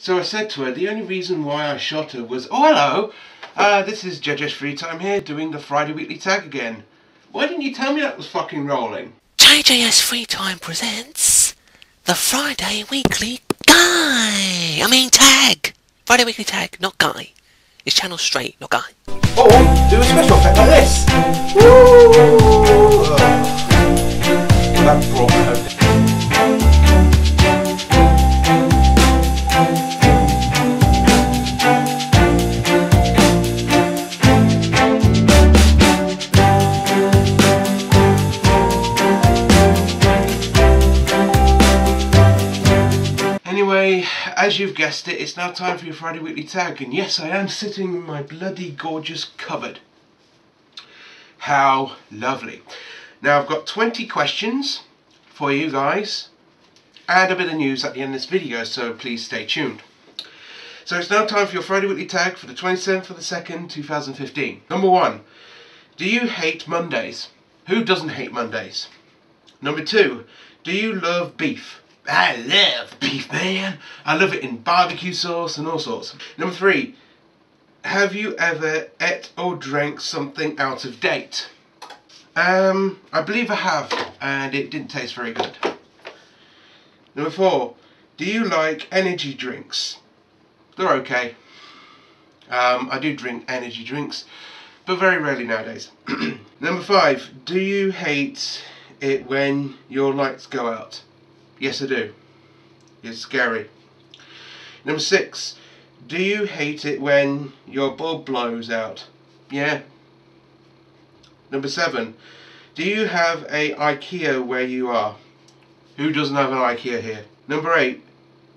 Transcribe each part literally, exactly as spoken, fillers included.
So I said to her, the only reason why I shot her was, oh hello, uh, this is J J S Free Time here, doing the Friday Weekly Tag again. Why didn't you tell me that was fucking rolling? J J S Free Time presents the Friday Weekly Guy! I mean Tag! Friday Weekly Tag, not Guy. It's channel straight, not Guy. Or do a special effect like this! Woo! That brought me home. Anyway, as you've guessed it, it's now time for your Friday Weekly Tag, and yes, I am sitting in my bloody gorgeous cupboard. How lovely. Now, I've got twenty questions for you guys, and a bit of news at the end of this video, so please stay tuned. So it's now time for your Friday Weekly Tag for the twenty-seventh of the second, two thousand fifteen. Number one, do you hate Mondays? Who doesn't hate Mondays? Number two, do you love beef? I love beef, man. I love it in barbecue sauce and all sorts. Number three, have you ever ate or drank something out of date? Um, I believe I have, and it didn't taste very good. Number four, do you like energy drinks? They're okay. Um, I do drink energy drinks, but very rarely nowadays. Number five, do you hate it when your lights go out? Yes, I do. It's scary. Number six, do you hate it when your bulb blows out? Yeah. Number seven, do you have a IKEA where you are? Who doesn't have an IKEA here? Number eight,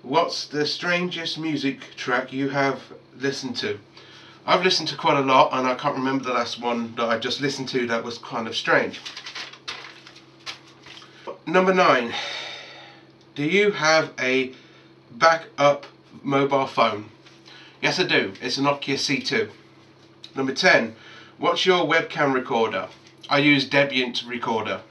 what's the strangest music track you have listened to? I've listened to quite a lot, and I can't remember the last one that I just listened to that was kind of strange. Number nine, do you have a backup mobile phone? Yes, I do. It's a Nokia C two. Number ten. What's your webcam recorder? I use Debian recorder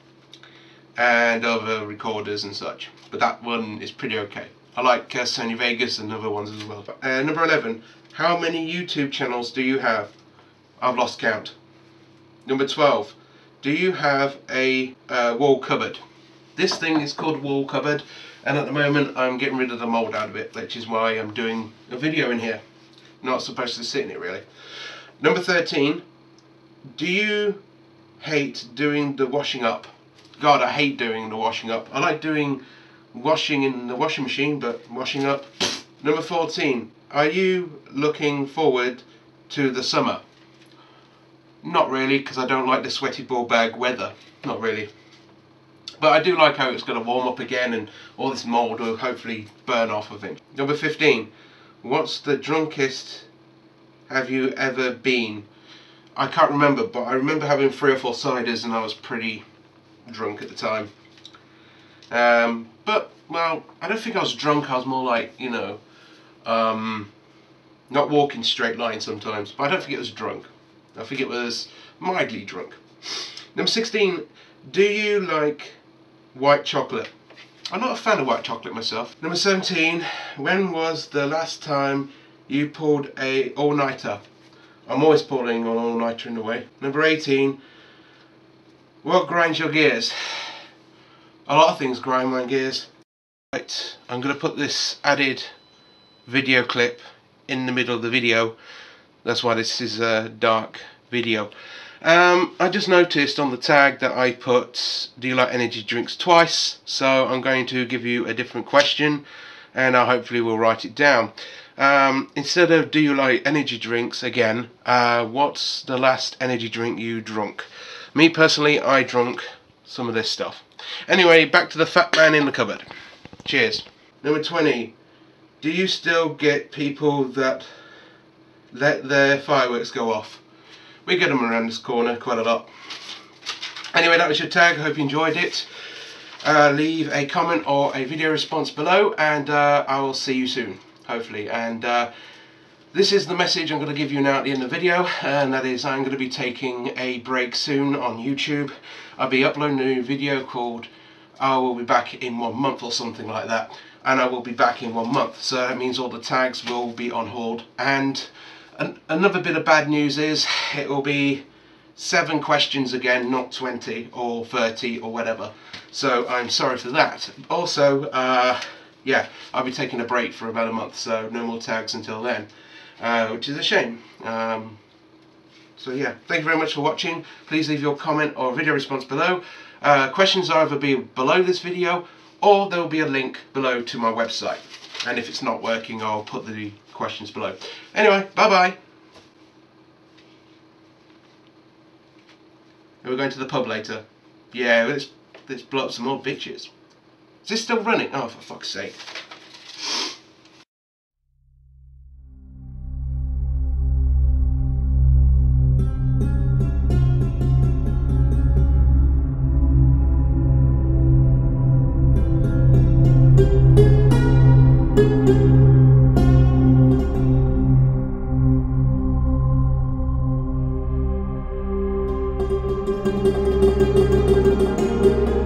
and other recorders and such, but that one is pretty okay. I like uh, Sony Vegas and other ones as well. Uh, number eleven. How many YouTube channels do you have? I've lost count. Number twelve. Do you have a uh, wall cupboard? This thing is called wall cupboard. And at the moment I'm getting rid of the mould out of it, which is why I'm doing a video in here. Not supposed to sit in it really. Number thirteen, do you hate doing the washing up? God, I hate doing the washing up. I like doing washing in the washing machine, but washing up. Number fourteen, are you looking forward to the summer? Not really, because I don't like the sweaty ball bag weather. Not really. But I do like how it's going to warm up again and all this mould will hopefully burn off of it. Number fifteen. What's the drunkest have you ever been? I can't remember, but I remember having three or four ciders and I was pretty drunk at the time. Um, but, well, I don't think I was drunk. I was more like, you know, um, not walking straight lines sometimes. But I don't think it was drunk. I think it was mildly drunk. Number sixteen. Do you like white chocolate? I'm not a fan of white chocolate myself. Number seventeen, when was the last time you pulled a all-nighter? I'm always pulling an all-nighter in a way. Number eighteen, what grinds your gears? A lot of things grind my gears. Right, I'm going to put this added video clip in the middle of the video. That's why this is a dark video. Um, I just noticed on the tag that I put do you like energy drinks twice, so I'm going to give you a different question and I hopefully will write it down. Um, instead of do you like energy drinks again, uh, what's the last energy drink you drunk? Me personally, I drunk some of this stuff. Anyway, back to the fat man in the cupboard. Cheers. Number twenty. Do you still get people that let their fireworks go off? We get them around this corner quite a lot. Anyway, that was your tag. I hope you enjoyed it. Uh, leave a comment or a video response below, and uh, I will see you soon, hopefully. And uh, this is the message I'm going to give you now at the end of the video, and that is I'm going to be taking a break soon on YouTube. I'll be uploading a new video called I Will Be Back in One Month or something like that. and I will be back in one month. So that means all the tags will be on hold. And an another bit of bad news is it will be seven questions again, not twenty or thirty or whatever. So I'm sorry for that. Also, uh, yeah, I'll be taking a break for about a month, so no more tags until then, uh, which is a shame. Um, so yeah, thank you very much for watching. Please leave your comment or video response below. Uh, questions will either be below this video, or there will be a link below to my website. And if it's not working, I'll put the questions below. Anyway, bye-bye. We're going to the pub later. Yeah, let's, let's blow up some more bitches. Is this still running? Oh, for fuck's sake. Thank you.